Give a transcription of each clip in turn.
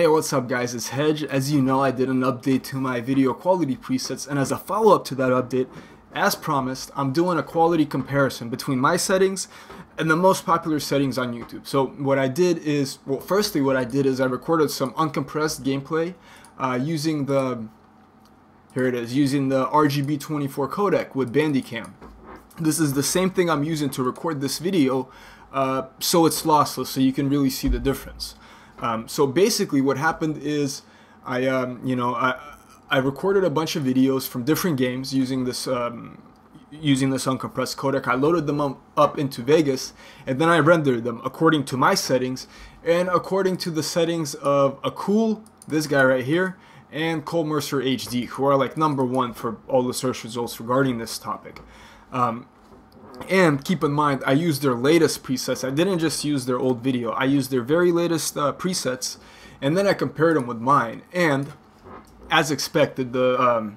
Hey, what's up guys, it's Hedge. As you know, I did an update to my video quality presets, and as a follow-up to that update, as promised, I'm doing a quality comparison between my settings and the most popular settings on YouTube. So what I did is, well, firstly what I did is I recorded some uncompressed gameplay using the, here it is, using the rgb24 codec with Bandicam. This is the same thing I'm using to record this video, so it's lossless, so you can really see the difference. So basically what happened is I recorded a bunch of videos from different games using this uncompressed codec. I loaded them up into Vegas, and then I rendered them according to my settings and according to the settings of Akul, this guy right here, and Cole Mercer HD, who are like #1 for all the search results regarding this topic. And keep in mind, I used their latest presets. I didn't just use their old video. I used their very latest presets, and then I compared them with mine. And as expected, the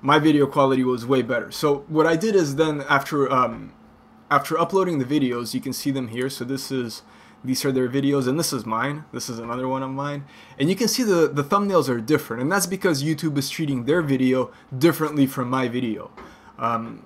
my video quality was way better. So what I did is then after uploading the videos, you can see them here. So these are their videos, and this is mine. This is another one of mine. And you can see the thumbnails are different, and that's because YouTube is treating their video differently from my video.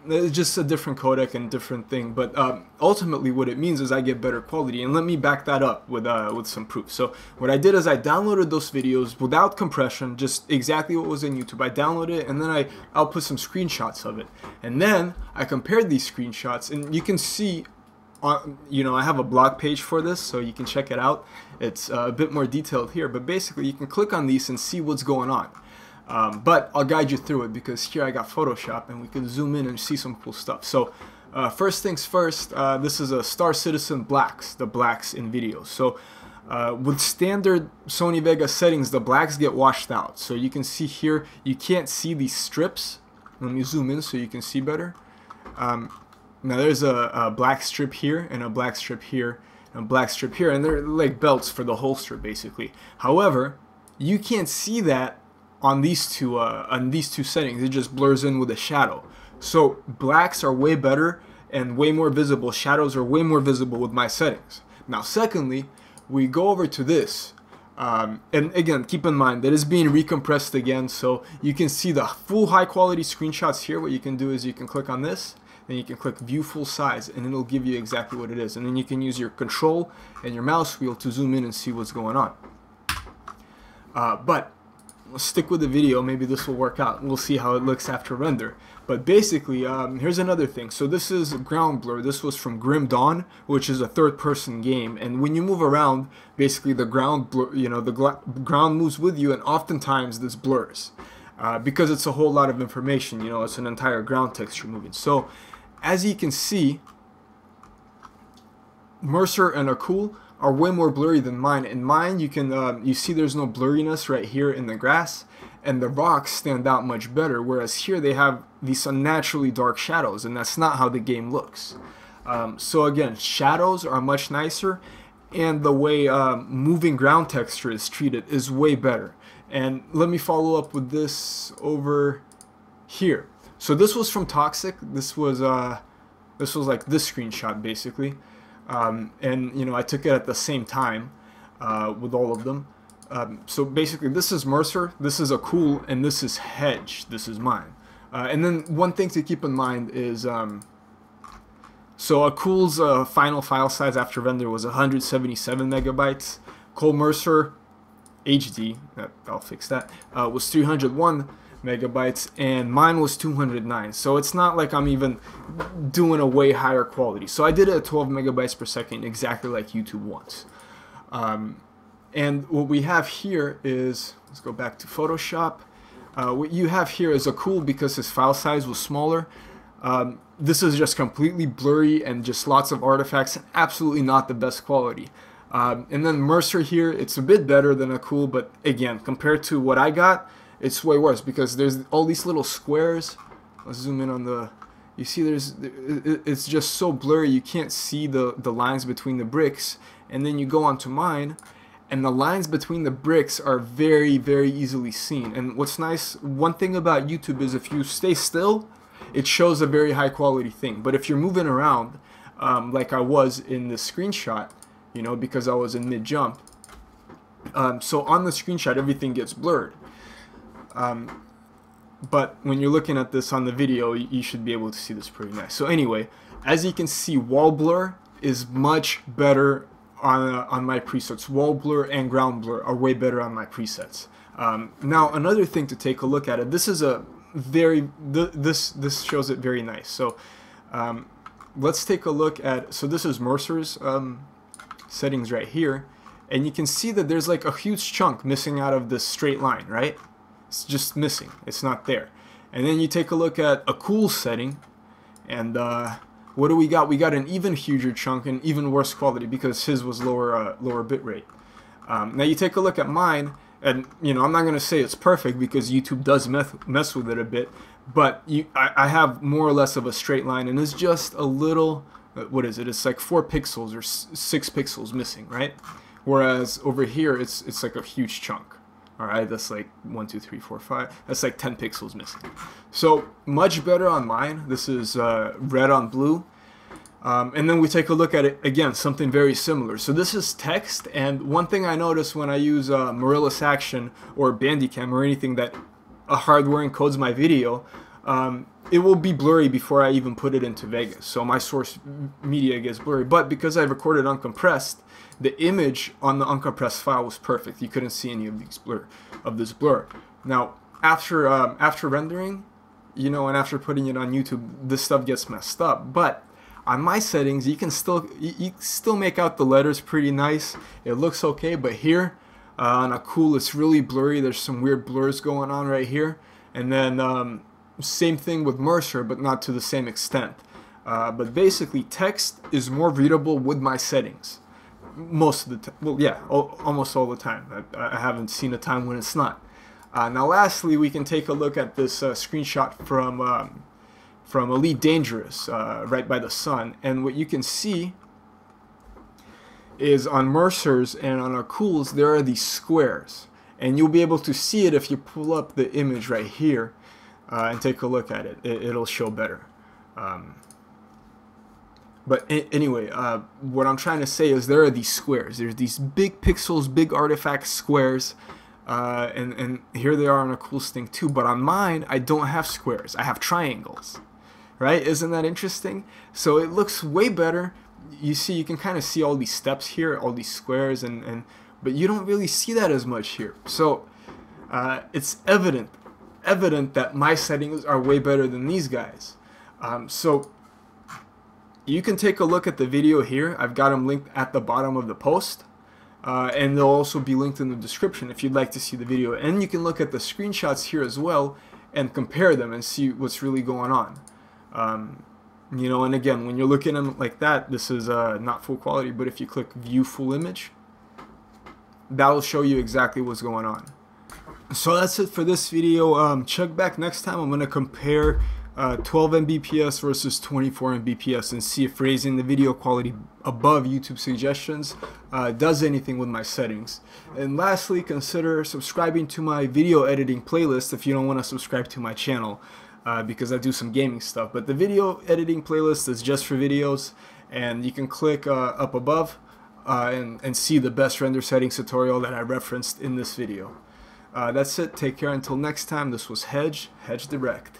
It's just a different codec and different thing, but ultimately what it means is I get better quality, and let me back that up with some proof. So what I did is I downloaded those videos without compression, just exactly what was in YouTube. I downloaded it, and then I'll put some screenshots of it, and then I compared these screenshots, and you can see, you know, I have a blog page for this, so you can check it out. It's a bit more detailed here, but basically you can click on these and see what's going on. But I'll guide you through it, because here I got Photoshop and we can zoom in and see some cool stuff. So first things first, this is a Star Citizen blacks, the blacks in videos. So with standard Sony Vegas settings, the blacks get washed out. So you can see here, you can't see these strips. Let me zoom in so you can see better. Now there's a black strip here and a black strip here and a black strip here, and they're like belts for the whole strip basically. However, you can't see that on these two settings. It just blurs in with a shadow. So blacks are way better and way more visible. Shadows are way more visible with my settings. Now secondly, we go over to this, and again, keep in mind that it's being recompressed again, so you can see the full high quality screenshots here. What you can do is you can click on this, then you can click view full size, and it'll give you exactly what it is, and then you can use your control and your mouse wheel to zoom in and see what's going on. But we'll stick with the video, maybe this will work out. We'll see how it looks after render. But basically, here's another thing. So this is ground blur. This was from Grim Dawn, which is a third-person game. And when you move around, basically the ground blur, you know, the ground moves with you, and oftentimes this blurs because it's a whole lot of information. You know, it's an entire ground texture moving. So as you can see, Mercer and Akul are way more blurry than mine. In mine, you can you see there's no blurriness right here in the grass, and the rocks stand out much better, whereas here they have these unnaturally dark shadows, and that's not how the game looks. So again, shadows are much nicer, and the way moving ground texture is treated is way better. And let me follow up with this over here. So this was from Toxic. This was like this screenshot basically. And you know, I took it at the same time with all of them. So basically, this is Mercer, this is Akul, and this is Hedge. This is mine. And then one thing to keep in mind is, so Akul's final file size after render was 177 megabytes. Cole Mercer HD, I'll fix that, was 301 megabytes, and mine was 209. So it's not like I'm even doing a way higher quality. So I did it at 12 megabytes per second, exactly like YouTube wants. And what we have here is, let's go back to Photoshop. What you have here is Akul, because his file size was smaller. This is just completely blurry and just lots of artifacts, and absolutely not the best quality. And then Mercer here, it's a bit better than Akul, but again, compared to what I got, it's way worse, because there's all these little squares. Let's zoom in on the, you see there's, it's just so blurry you can't see the lines between the bricks. And then you go on to mine, and the lines between the bricks are very, very easily seen. And what's nice, one thing about YouTube is if you stay still, it shows a very high quality thing. But if you're moving around, like I was in this screenshot, you know, because I was in mid-jump, So on the screenshot, everything gets blurred. But when you're looking at this on the video, you should be able to see this pretty nice. So anyway, as you can see, wall blur is much better on my presets. Wall blur and ground blur are way better on my presets. Now another thing to take a look at it. This is a very this shows it very nice. So let's take a look at. So this is Mercer's settings right here, and you can see that there's like a huge chunk missing out of this straight line, right? It's just missing. It's not there. And then you take a look at Akul's setting, and what do we got? We got an even huger chunk and even worse quality because his was lower bitrate. Now you take a look at mine, and you know I'm not gonna say it's perfect because YouTube does mess with it a bit, but I have more or less of a straight line, and it's just a little. What is it? It's like 4 pixels or 6 pixels missing, right? Whereas over here it's like a huge chunk. All right, that's like 1, 2, 3, 4, 5. That's like 10 pixels missing. So much better on mine. This is red on blue. And then we take a look at it again, something very similar. So this is text. And one thing I notice when I use Morillus Action or Bandicam or anything that a hardware encodes my video, it will be blurry before I even put it into Vegas. So my source media gets blurry. But because I recorded uncompressed, the image on the uncompressed file was perfect. You couldn't see any of this blur. Now, after rendering, you know, and after putting it on YouTube, this stuff gets messed up. But on my settings, you can still make out the letters pretty nice. It looks okay. But here on Akul, it's really blurry. There's some weird blurs going on right here. And then same thing with Mercer, but not to the same extent. But basically, text is more readable with my settings. Most of the time, well, yeah, almost all the time. I haven't seen a time when it's not. Now, lastly, we can take a look at this screenshot from Elite Dangerous, right by the sun. And what you can see is on Mercer's and on Akul's, there are these squares, and you'll be able to see it if you pull up the image right here and take a look at it. It'll show better. But anyway, what I'm trying to say is there are these squares. There's these big pixels, big artifact squares. And here they are on Akul's thing too. But on mine, I don't have squares. I have triangles. Right? Isn't that interesting? So it looks way better. You see, you can kind of see all these steps here, all these squares. But you don't really see that as much here. So it's evident that my settings are way better than these guys. So you can take a look at the video here. I've got them linked at the bottom of the post, and they'll also be linked in the description if you'd like to see the video. And you can look at the screenshots here as well and compare them and see what's really going on. You know, and again, when you're looking at them like that, this is not full quality, but if you click View Full Image, that'll show you exactly what's going on. So that's it for this video. Check back next time. I'm going to compare 12 Mbps versus 24 Mbps and see if raising the video quality above YouTube suggestions does anything with my settings. And lastly, consider subscribing to my video editing playlist if you don't want to subscribe to my channel because I do some gaming stuff. But the video editing playlist is just for videos, and you can click up above and see the best render settings tutorial that I referenced in this video. That's it. Take care until next time. This was Hedge Direct.